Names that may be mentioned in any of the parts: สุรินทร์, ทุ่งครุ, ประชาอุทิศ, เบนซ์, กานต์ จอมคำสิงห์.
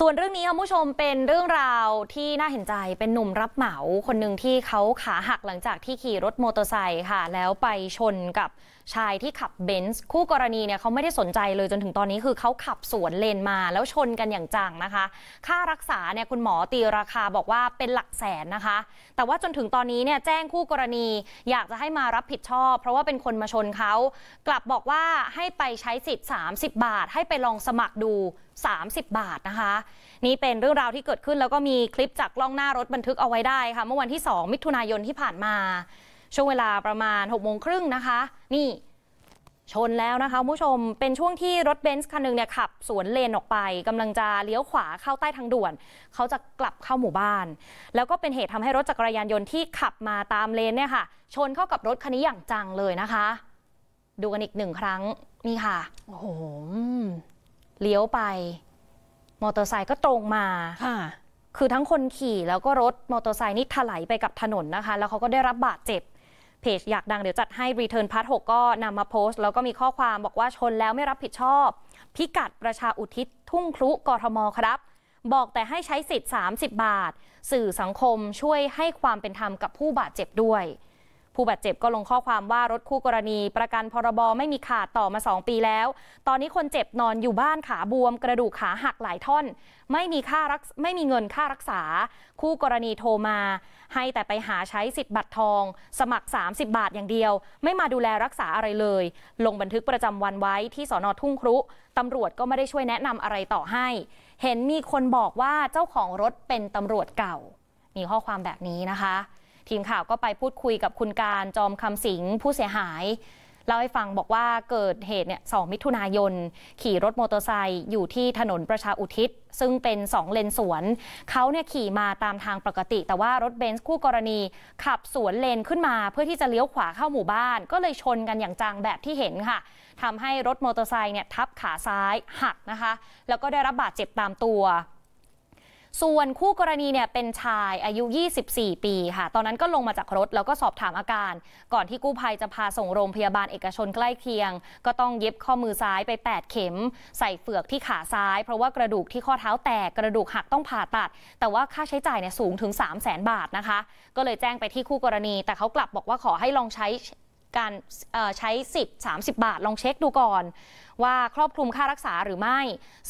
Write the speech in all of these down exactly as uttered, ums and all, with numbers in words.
ส่วนเรื่องนี้คุณผู้ชมเป็นเรื่องราวที่น่าเห็นใจเป็นหนุ่มรับเหมาคนหนึ่งที่เขาขาหักหลังจากที่ขี่รถมอเตอร์ไซค์ค่ะแล้วไปชนกับชายที่ขับเบนซ์คู่กรณีเนี่ยเขาไม่ได้สนใจเลยจนถึงตอนนี้คือเขาขับสวนเลนมาแล้วชนกันอย่างจังนะคะค่ารักษาเนี่ยคุณหมอตีราคาบอกว่าเป็นหลักแสนนะคะแต่ว่าจนถึงตอนนี้เนี่ยแจ้งคู่กรณีอยากจะให้มารับผิดชอบเพราะว่าเป็นคนมาชนเขากลับบอกว่าให้ไปใช้สิทธิ์สามสิบบาทให้ไปลองสมัครดูสามสิบบาทนะคะนี่เป็นเรื่องราวที่เกิดขึ้นแล้วก็มีคลิปจากกล้องหน้ารถบันทึกเอาไว้ได้ค่ะเมื่อวันที่สองมิถุนายนที่ผ่านมาช่วงเวลาประมาณหกโมงครึ่งนะคะนี่ชนแล้วนะคะผู้ชมเป็นช่วงที่รถเบนซ์คันนึงเนี่ยขับสวนเลนออกไปกำลังจะเลี้ยวขวาเข้าใต้ทางด่วนเขาจะกลับเข้าหมู่บ้านแล้วก็เป็นเหตุทำให้รถจักรยานยนต์ที่ขับมาตามเลนเนี่ยค่ะชนเข้ากับรถคันนี้อย่างจังเลยนะคะดูกันอีกหนึ่งครั้งนี่ค่ะโอ้โหเลี้ยวไปมอเตอร์ไซค์ก็ตรงมาคือทั้งคนขี่แล้วก็รถมอเตอร์ไซค์นี่ถลายไปกับถนนนะคะแล้วเขาก็ได้รับบาดเจ็บเพจอยากดังเดี๋ยวจัดให้ Return Part หกก็นำมาโพสต์แล้วก็มีข้อความบอกว่าชนแล้วไม่รับผิดชอบพิกัดประชาอุทิศทุ่งครุกทมครับบอกแต่ให้ใช้สิทธิ์สามสิบบาทสื่อสังคมช่วยให้ความเป็นธรรมกับผู้บาดเจ็บด้วยผู้บาดเจ็บก็ลงข้อความว่ารถคู่กรณีประกันพรบไม่มีขาดต่อมาสองปีแล้วตอนนี้คนเจ็บนอนอยู่บ้านขาบวมกระดูกขาหักหลายท่อนไม่มีค่ารักไม่มีเงินค่ารักษาคู่กรณีโทรมาให้แต่ไปหาใช้สิทธิ์บัตรทองสมัครสามสิบบาทอย่างเดียวไม่มาดูแลรักษาอะไรเลยลงบันทึกประจำวันไว้ที่สน.ทุ่งครุตำรวจก็ไม่ได้ช่วยแนะนำอะไรต่อให้เห็นมีคนบอกว่าเจ้าของรถเป็นตำรวจเก่ามีข้อความแบบนี้นะคะทีมข่าวก็ไปพูดคุยกับคุณการจอมคำสิงห์ผู้เสียหายเล่าให้ฟังบอกว่าเกิดเหตุเนี่ยสองมิถุนายนขี่รถมอเตอร์ไซค์อยู่ที่ถนนประชาอุทิศซึ่งเป็นสองเลนสวนเขาเนี่ยขี่มาตามทางปกติแต่ว่ารถเบนซ์คู่กรณีขับสวนเลนขึ้นมาเพื่อที่จะเลี้ยวขวาเข้าหมู่บ้านก็เลยชนกันอย่างจังแบบที่เห็นค่ะทำให้รถมอเตอร์ไซค์เนี่ยทับขาซ้ายหักนะคะแล้วก็ได้รับบาดเจ็บตามตัวส่วนคู่กรณีเนี่ยเป็นชายอายุยี่สิบสี่ปีค่ะตอนนั้นก็ลงมาจากรถแล้วก็สอบถามอาการก่อนที่กู้ภัยจะพาส่งโรงพยาบาลเอกชนใกล้เคียงก็ต้องเย็บข้อมือซ้ายไปแปดเข็มใส่เฝือกที่ขาซ้ายเพราะว่ากระดูกที่ข้อเท้าแตกกระดูกหักต้องผ่าตัดแต่ว่าค่าใช้จ่ายเนี่ยสูงถึง สามแสนบาทนะคะก็เลยแจ้งไปที่คู่กรณีแต่เขากลับบอกว่าขอให้ลองใช้การใช้สิทธิ์สามสิบบาทลองเช็คดูก่อนว่าครอบคลุมค่ารักษาหรือไม่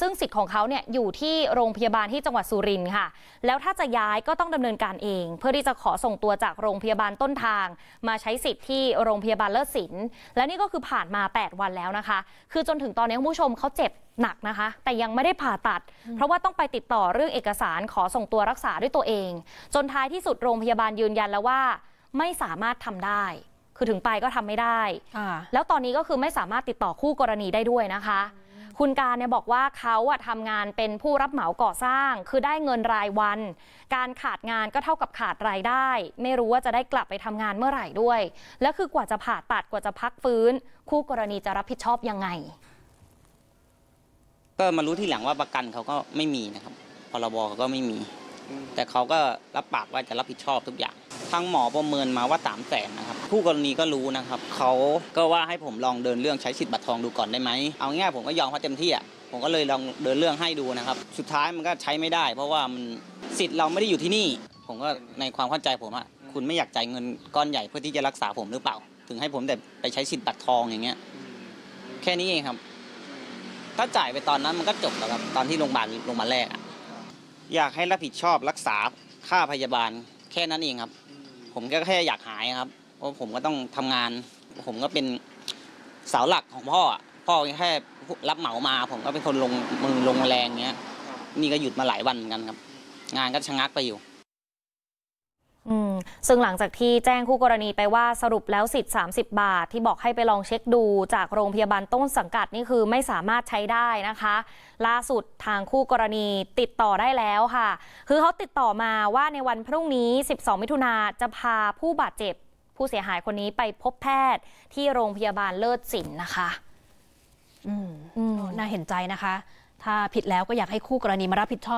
ซึ่งสิทธิ์ของเขาเนี่ยอยู่ที่โรงพยาบาลที่จังหวัดสุรินทร์ค่ะแล้วถ้าจะย้ายก็ต้องดำเนินการเองเพื่อที่จะขอส่งตัวจากโรงพยาบาลต้นทางมาใช้สิทธิ์ที่โรงพยาบาลเลิศศิลป์และนี่ก็คือผ่านมาแปดวันแล้วนะคะคือจนถึงตอนนี้คุณผู้ชมเขาเจ็บหนักนะคะแต่ยังไม่ได้ผ่าตัดเพราะว่าต้องไปติดต่อเรื่องเอกสารขอส่งตัวรักษาด้วยตัวเองจนท้ายที่สุดโรงพยาบาลยืนยันแล้วว่าไม่สามารถทำได้คือถึงไปก็ทำไม่ได้แล้วตอนนี้ก็คือไม่สามารถติดต่อคู่กรณีได้ด้วยนะคะคุณการเนี่ยบอกว่าเขาอะทำงานเป็นผู้รับเหมาก่อสร้างคือได้เงินรายวันการขาดงานก็เท่ากับขาดรายได้ไม่รู้ว่าจะได้กลับไปทำงานเมื่อไหร่ด้วยแล้วคือกว่าจะผ่าตัดกว่าจะพักฟื้นคู่กรณีจะรับผิดชอบยังไงก็มารู้ทีหลังว่าประกันเขาก็ไม่มีนะครับพรบเขาก็ไม่มีแต่เขาก็รับปากว่าจะรับผิดชอบทุกอย่างทางหมอประเมินมาว่าสามแสนนะครับคู่กรณีก็รู้นะครับเขาก็ว่าให้ผมลองเดินเรื่องใช้สิทธิ์บัตรทองดูก่อนได้ไหมเอาง่ายผมก็ยอมเขาเต็มที่อ่ะผมก็เลยลองเดินเรื่องให้ดูนะครับสุดท้ายมันก็ใช้ไม่ได้เพราะว่ามันสิทธิ์เราไม่ได้อยู่ที่นี่ผมก็ในความเข้าใจผมอ่ะคุณไม่อยากจ่ายเงินก้อนใหญ่เพื่อที่จะรักษาผมหรือเปล่าถึงให้ผมแต่ไปใช้สิทธิ์บัตรทองอย่างเงี้ยแค่นี้เองครับถ้าจ่ายไปตอนนั้นมันก็จบแล้วครับตอนที่โรงพยาบาลโรงพยาบาลแรกอยากให้รับผิดชอบรักษาค่าพยาบาลแค่นั้นเองครับผมก็แค่อยากหายครับเพราะผมก็ต้องทำงานผมก็เป็นเสาหลักของพ่อพ่อแค่รับเหมามาผมก็เป็นคนลงมือลงแรงเงี้ยนี่ก็หยุดมาหลายวันเหมือนกันครับงานก็ชะงักไปอยู่อืมซึ่งหลังจากที่แจ้งคู่กรณีไปว่าสรุปแล้วสิทธิ์สามสิบบาทที่บอกให้ไปลองเช็คดูจากโรงพยาบาลต้นสังกัดนี่คือไม่สามารถใช้ได้นะคะล่าสุดทางคู่กรณีติดต่อได้แล้วค่ะคือเขาติดต่อมาว่าในวันพรุ่งนี้สิบสองมิถุนาจะพาผู้บาดเจ็บผู้เสียหายคนนี้ไปพบแพทย์ที่โรงพยาบาลเลิศศิลป์นะคะอืม อืม น่าเห็นใจนะคะถ้าผิดแล้วก็อยากให้คู่กรณีมารับผิดชอบ